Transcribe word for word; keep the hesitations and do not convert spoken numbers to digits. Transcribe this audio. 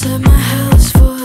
towards my house for